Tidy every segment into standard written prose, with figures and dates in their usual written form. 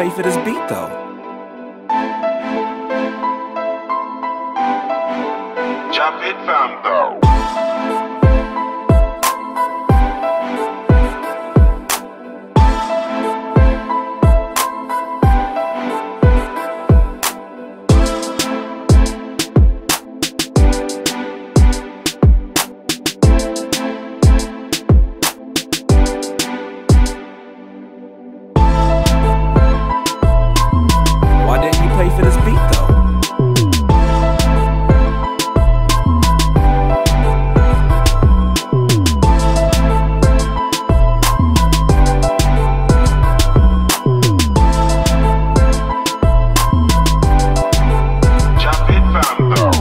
pay for this beat though. Drop it, fam, though. Play for this beat though. Play for this beat though. Chop it, fam, though.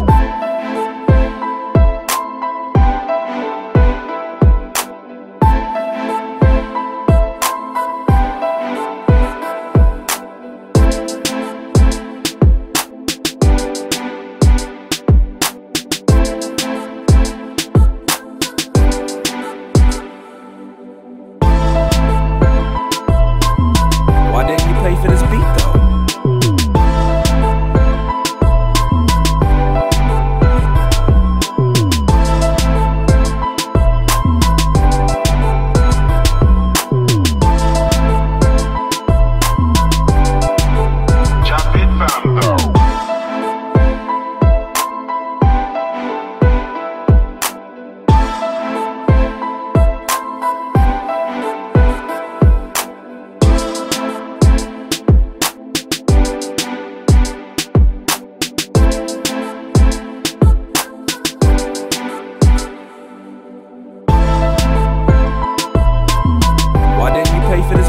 Play for this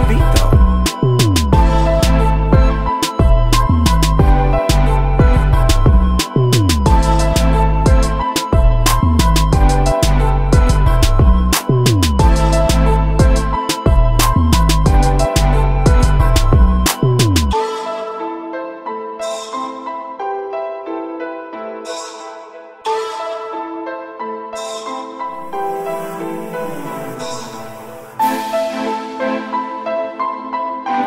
beat though.